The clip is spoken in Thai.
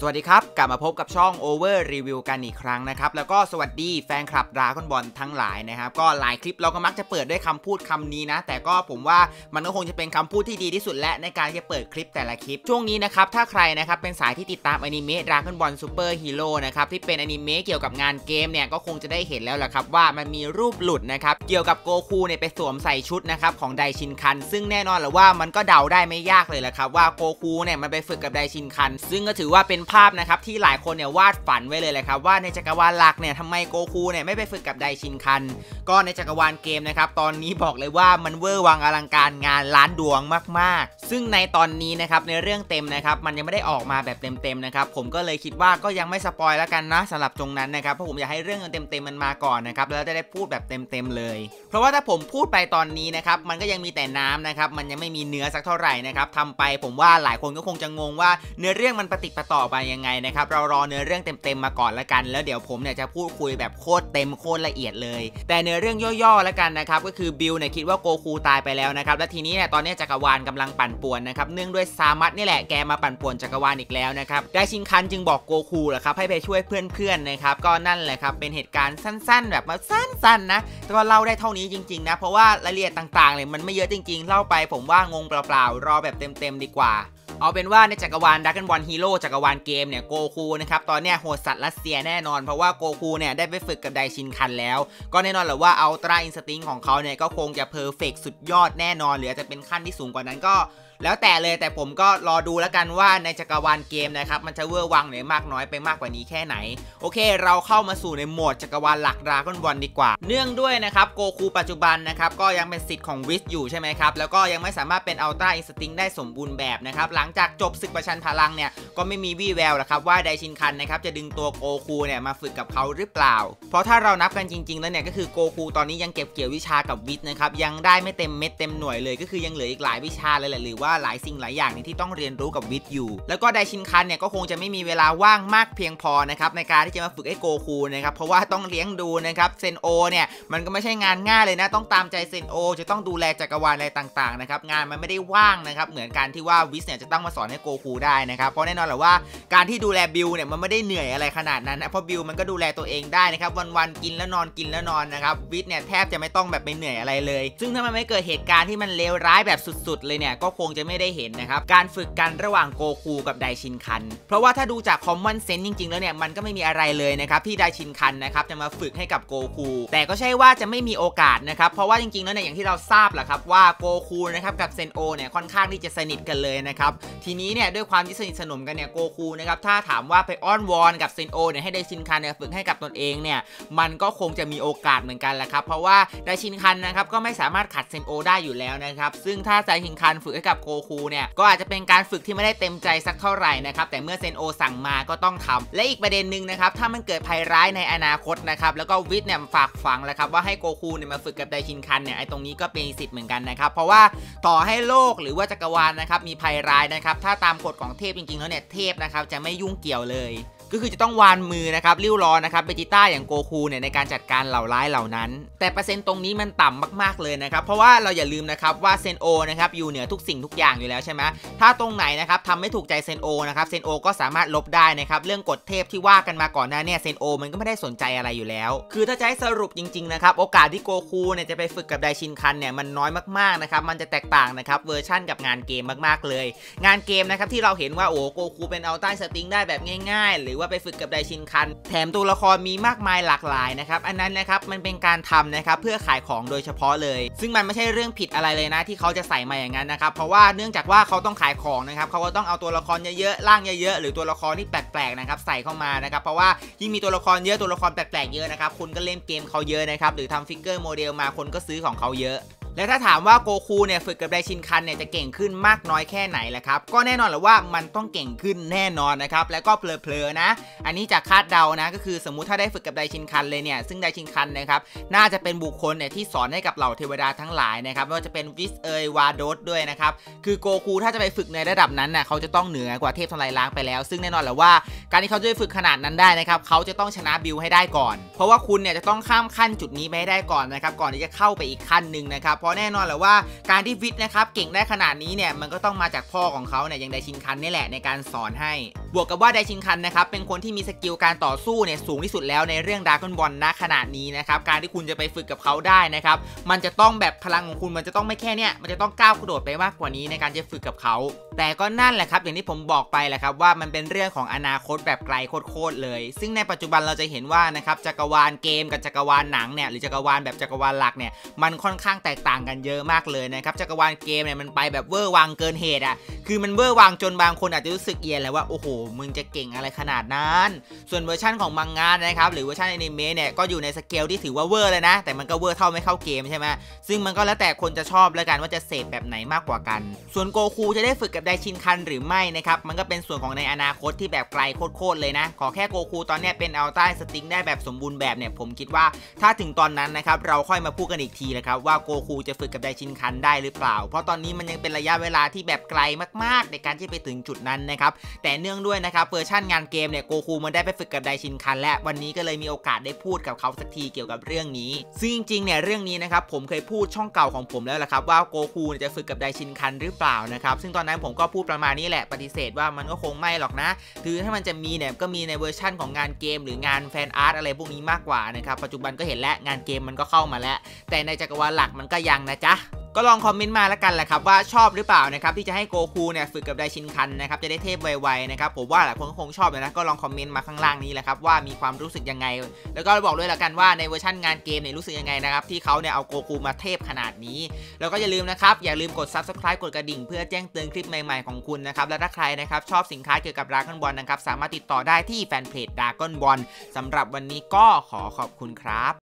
สวัสดีครับกลับมาพบกับช่อง Over Review กันอีกครั้งนะครับแล้วก็สวัสดีแฟนคลับดราก้อนบอลทั้งหลายนะครับก็หลายคลิปเราก็มักจะเปิดด้วยคำพูดคำนี้นะแต่ก็ผมว่ามันก็คงจะเป็นคำพูดที่ดีที่สุดและในการที่จะเปิดคลิปแต่ละคลิปช่วงนี้นะครับถ้าใครนะครับเป็นสายที่ติดตามอนิเมะดราก้อนบอลซูเปอร์ฮีโร่นะครับที่เป็นอนิเมะเกี่ยวกับงานเกมเนี่ยก็คงจะได้เห็นแล้วแหละครับว่ามันมีรูปหลุดนะครับเกี่ยวกับโกคูเนี่ยไปสวมใส่ชุดนะครับของไดชินคันซึ่งแน่นอนแหละว่ามันก็เดาได้ไม่ยากเลยแหละครับว่าโกคูเนี่ยมันไปฝึกกับไดชินคันซึ่งก็ถือว่าเป็นภาพนะครับที่หลายคนเนี่ยวาดฝันไว้เลยแหละครับว่าในจักรวาลหลักเนี่ยทำไมโกคูเนี่ยไม่ไปฝึกกับไดชินคันก็ในจักรวาลเกมนะครับตอนนี้บอกเลยว่ามันเวอร์วังอลังการงานล้านดวงมากๆซึ่งในตอนนี้นะครับในเรื่องเต็มนะครับมันยังไม่ได้ออกมาแบบเต็มๆนะครับผมก็เลยคิดว่าก็ยังไม่สปอยแล้วกันนะสำหรับตรงนั้นนะครับเพราะผมอยากให้เรื่องเต็มมันมาก่อนนะครับแล้วจะได้พูดแบบเต็มๆเลยเพราะว่าถ้าผมพูดไปตอนนี้นะครับมันก็ยังมีแต่น้ำนะครับมันยังไม่มีเนื้อสักเท่าไหร่นะครับทำไปผมว่าหลายคนก็คงจะงงว่าเนื้อเรื่องมันปฏิปต่อไปยังไงนะครับเรารอเนื้อเรื่องเต็มๆมาก่อนละกันแล้วเดี๋ยวผมเนี่ยจะพูดคุยแบบโคตรเต็มโคตรละเอียดเลยแต่เนื้อเรื่องย่อๆละกันนะครับก็คือบิลเนี่ยคิดว่าโกคูตายไปแล้วนะครับและทีนี้เนี่ยตอนนี้จักรวาลกำลังปั่นป่วนนะครับเนื่องด้วยซามัสนี่แหละแกมาปั่นป่วนจักรวาลอีกแล้วนะครับไดชินคันจึงบอกโกคูแหละครับให้ไปช่วยเพื่อนๆนะครับก็นั่นแหละครับเป็นเหตุการณ์สั้นๆแบบมาสั้นๆนะแต่ก็เล่าได้เท่านี้จริงๆนะเพราะว่ารายละเอียดต่างๆเลยมันไม่เยอะจริงๆเล่าไปผมว่างงเปล่าๆรอแบบเต็มๆดีกว่าเอาเป็นว่าในจักรวาลดราก้อนบอลฮีโร่จักรวาลเกมเนี่ยโกคูนะครับตอนเนี้ยโหดสัตว์รัสเซียแน่นอนเพราะว่าโกคูเนี่ยได้ไปฝึกกับไดชินคันแล้วก็แน่นอนแหละว่าอัลตร้าอินสติ้งของเขาเนี่ยก็คงจะเพอร์เฟกต์สุดยอดแน่นอนหรืออาจจะเป็นขั้นที่สูงกว่านั้นก็แล้วแต่เลยแต่ผมก็รอดูแล้วกันว่าในจักรวาลเกมนะครับมันจะเวอร์วังหรือมากน้อยไปมากกว่านี้แค่ไหนโอเคเราเข้ามาสู่ในโหมดจักรวาลหลักดราก้อนบอลดีกว่าเนื่องด้วยนะครับโกคูปัจจุบันนะครับก็ยังเป็นสิทธิ์ของวิสอยู่ใช่ไหมครับแล้วก็ยังไม่สามารถเป็นอัลตร้าอินสติ้งได้สมบูรณ์แบบนะครับหลังจากจบศึกประชันพลังเนี่ยก็ไม่มีวี่แววหรอกครับว่าไดชินคันนะครับจะดึงตัวโกคูเนี่ยมาฝึกกับเขาหรือเปล่าเพราะถ้าเรานับกันจริงๆแล้วเนี่ยก็คือโกคูตอนนี้ยังเก็บเกี่ยววิชากับวิสนะครับยังได้ไม่เต็มเม็ดเต็มหน่วยเลยก็คือยังเหลืออีกหลายวิชาเลยแหละหรือว่าหลายสิ่งหลายอย่างนี่ที่ต้องเรียนรู้กับวิทย์อยู่แล้วก็ไดชินคันเนี่ยก็คงจะไม่มีเวลาว่างมากเพียงพอนะครับในการที่จะมาฝึกให้โกคูนะครับเพราะว่าต้องเลี้ยงดูนะครับเซนโอเนี่ยมันก็ไม่ใช่งานง่ายเลยนะต้องตามใจเซนโอจะต้องดูแลจักรวาลอะไรต่างๆนะครับงานมันไม่ได้ว่างนะครับเหมือนการที่ว่าวิทย์เนี่ยจะต้องมาสอนให้โกคูได้นะครับเพราะแน่นอนแหละว่าการที่ดูแลบิลเนี่ยมันไม่ได้เหนื่อยอะไรขนาดนั้นนะเพราะบิลมันก็ดูแลตัวเองได้นะครับวันๆกินแล้วนอนกินแล้วนอนนะครับวิทย์เนี่ยแทบจะไม่ต้องแบบไปเหนื่อยอะไรเลยซึ่งถ้ามันไม่เกิดเหตุการณ์ที่มันเลวร้ายแบบสุดๆเลยเนี่ยก็คงจะไม่ได้เห็นนะครับการฝึกกันระหว่างโกคูกับไดชินคันเพราะว่าถ้าดูจากคอมมอนเซนส์จริงๆแล้วเนี่ยมันก็ไม่มีอะไรเลยนะครับที่ไดชินคันนะครับจะมาฝึกให้กับโกคูแต่ก็ใช่ว่าจะไม่มีโอกาสนะครับเพราะว่าจริงๆแล้วเนี่ยอย่างที่เราทราบแหละครับว่าโกคูนะครับกับเซนโอเนี่ยค่อนข้างที่จะสนิทกันเลยนะครับทีนี้เนี่ยด้วยความที่สนิทสนมกันเนี่ยโกคูนะครับถ้าถามว่าไปอ้อนวอนกับเซนโอเนี่ยให้ไดชินคันเนี่ยฝึกให้กับตนเองเนี่ยมันก็คงจะมีโอกาสเหมือนกันแหละครับเพราะว่าไดชินคันนะครับก็ไม่สามารถขัดเซนโอได้อยู่แล้วนะครับซึ่งถ้าไดชินคันฝึกให้กับโกคูเนี่ยก็อาจจะเป็นการฝึกที่ไม่ได้เต็มใจสักเท่าไหร่นะครับแต่เมื่อเซนโอสั่งมาก็ต้องทำและอีกประเด็นหนึ่งนะครับถ้ามันเกิดภัยร้ายในอนาคตนะครับแล้วก็วิทย์เนี่ยฝากฝังแล้วครับว่าให้โกคูเนี่ยมาฝึกกับไดชินคันเนี่ยไอ้ตรงนี้ก็เป็นสิทธิ์เหมือนกันนะครับเพราะว่าต่อให้โลกหรือว่าจักรวาลนะครับมีภัยร้ายนะครับถ้าตามกฎของเทพจริงๆแล้วเนี่ยเทพนะครับจะไม่ยุ่งเกี่ยวเลยก็คือจะต้องวานมือนะครับริ้วรอนะครับเบจิต้าอย่างโกคูเนี่ยในการจัดการเหล่าร้ายเหล่านั้นแต่เปอร์เซ็นต์ตรงนี้มันต่ำมากๆเลยนะครับเพราะว่าเราอย่าลืมนะครับว่าเซนโอนะครับอยู่เหนือทุกสิ่งทุกอย่างอยู่แล้วใช่ไหมถ้าตรงไหนนะครับทำไม่ถูกใจเซนโอนะครับเซนโอก็สามารถลบได้นะครับเรื่องกฎเทพที่ว่ากันมาก่อนหน้าเนี่ยเซนโอมันก็ไม่ได้สนใจอะไรอยู่แล้วคือถ้าจะให้สรุปจริงๆนะครับโอกาสที่โกคูเนี่ยจะไปฝึกกับไดชินคันเนี่ยมันน้อยมากๆนะครับมันจะแตกต่างนะครับเวอร์ชั่นกับงานเกมมากๆเลยงานเกมนะครับที่เราเห็นว่าโอ้โกคูเป็นอัลต้าสติงได้แบบง่ายๆหรือว่าไปฝึกกับไดชินคันแถมตัวละครมีมากมายหลากหลายนะครับอันนั้นนะครับมันเป็นการทำนะครับเพื่อขายของโดยเฉพาะเลยซึ่งมันไม่ใช่เรื่องผิดอะไรเลยนะที่เขาจะใส่มาอย่างนั้นนะครับเพราะว่าเนื่องจากว่าเขาต้องขายของนะครับเขาก็ต้องเอาตัวละครเยอะๆร่างเยอะๆหรือตัวละครที่แปลกๆนะครับใส่เข้ามานะครับเพราะว่ายิ่งมีตัวละครเยอะตัวละครแปลกๆเยอะนะครับคนก็เล่นเกมเขาเยอะนะครับหรือทำฟิกเกอร์โมเดลมาคนก็ซื้อของเขาเยอะและถ้าถามว่าโกคูเนี่ยฝึกกับไดชินคันเนี่ยจะเก่งขึ้นมากน้อยแค่ไหนล่ะครับก็แน่นอนแหละว่ามันต้องเก่งขึ้นแน่นอนนะครับแล้วก็เพลอๆนะอันนี้จากคาดเดานะก็คือสมมุติถ้าได้ฝึกกับไดชินคันเลยเนี่ยซึ่งไดชินคันนะครับน่าจะเป็นบุคคลเนี่ยที่สอนให้กับเหล่าเทวดาทั้งหลายนะครับไม่ว่าจะเป็นวิสเอยวาโดสด้วยนะครับคือโกคูถ้าจะไปฝึกในระดับนั้นน่ะเขาจะต้องเหนือกว่าเทพทลายล้างไปแล้วซึ่งแน่นอนแหละว่า การที่เขาจะฝึกขนาดนั้นได้นะครับเขาจะต้องชนะบิลให้ได้ก่อนเพราะว่าคุณเนี่ยจะต้องข้ามขั้นจุดนี้ไปให้ได้ก่อนนะครับก่อนที่จะเข้าไปอีกขั้นหนึ่งนะครับเพราะแน่นอนแหละว่าการที่วิทย์นะครับเก่งได้ขนาดนี้เนี่ยมันก็ต้องมาจากพ่อของเขาเนี่ยยังไดชินคันนี่แหละในการสอนให้บวกกับว่าไดชินคันนะครับเป็นคนที่มีสกิลการต่อสู้เนี่ยสูงที่สุดแล้วในเรื่องดราก้อนบอลณขณะนี้นะครับการที่คุณจะไปฝึกกับเขาได้นะครับมันจะต้องแบบพลังของคุณมันจะต้องไม่แค่เนี่ยมันจะต้องก้าวกระโดดไปมากกว่านี้ในการจะฝึกกับเขาแต่ก็นั่นแหละครับอย่างที่ผมบอกไปแหละครับว่ามันเป็นเรื่องของอนาคตแบบไกลโคตรเลยซึ่งในปัจจุบันเราจะเห็นว่านะครับจักรวาลเกมกับจักรวาลหนังเนี่ยหรือจักรวาลแบบจักรวาลหลักเนี่ยมันค่อนข้างแตกต่างกันเยอะมากเลยนะครับจักรวาลเกมเนี่ยมันไปแบบเวอร์วังเกินเหตุอ่ะคือมันเวอร์วังจนบางคนอาจจะรู้สึกเอียนเลยว่าโอ้โหมึงจะเก่งอะไรขนาดนั้นส่วนเวอร์ชั่นของมังงะนะครับหรือเวอร์ชันอนิเมะเนี่ยก็อยู่ในสเกลที่ถือว่าเวอร์เลยนะแต่มันก็เวอร์เท่าไม่เข้าเกมใช่ไหมซึ่งมันก็แล้วแต่คนจะชอบแล้วกันว่าจะเสพแบบไหนมากกว่ากันส่วนโกคูจะได้ฝึกกับไดชินคันหรือไม่นะครับมันก็เป็นส่วนของในอนาคตที่แบบไกลโคตรเลยนะขอแค่โกคูตอนนี้เป็นอัลต้าสติ๊กได้แบบสมบูรณ์แบบเนี่ยผมคิดว่าถ้าถึงตอนนั้นนะครับเราค่อยมาพูดกันอีกทีนะครับว่าโกคูจะฝึกกับไดชินคันได้หรือเปล่าเพราะตอนนี้มันยังเป็นระยะเวลาที่แบบไกลมากๆในการที่ไปถึงจุดนั้นนะครับแต่เนื่องด้วยนะครับเวอร์ชั่นงานเกมเนี่ยโกคูมันได้ไปฝึกกับไดชินคันและวันนี้ก็เลยมีโอกาสได้พูดกับเขาสักทีเกี่ยวกับเรื่องนี้ซึ่งจริงๆเนี่ยเรื่องนี้นะครับผมเคยพูดช่องเก่าของผมแล้วแหละครับว่าโกคูจะฝึกกับไดชินคันหรือเปล่านะครับซึ่งตอนนั้นผมก็พูดประมาณนี้แหละปฏิเสธว่ามันก็คงไม่หรอกนะคือถ้ามันจะมีเนี่ยก็มีในเวอร์ชั่นของงานเกมหรืองานแฟนอาร์ตอะไรพวกนี้มากกว่านะครับปัจจุบันก็เห็นแล้วงานเกมมันก็เข้ามาแล้วแต่ในจักรวาลหลักมันก็ยังนะจ๊ะก็ลองคอมเมนต์มาแล้วกันแหละครับว่าชอบหรือเปล่านะครับที่จะให้โกคูเนี่ยฝึกกับไดชินคันนะครับจะได้เทพไวๆนะครับผมว่าหลายคนคงชอบนะก็ลองคอมเมนต์มาข้างล่างนี้แหละครับว่ามีความรู้สึกยังไงแล้วก็บอกด้วยละกันว่าในเวอร์ชันงานเกมเนี่ยรู้สึกยังไงนะครับที่เขาเนี่ยเอาโกคูมาเทพขนาดนี้แล้วก็อย่าลืมนะครับอย่าลืมกด Subscribe กดกระดิ่งเพื่อแจ้งเตือนคลิปใหม่ๆของคุณนะครับและถ้าใครนะครับชอบสินค้าเกี่ยวกับดราก้อนบอลนะครับสามารถติดต่อได้ที่แฟนเพจดราก้อนบอลสำหรับวันนี้ก็ขอขอบคุณครับ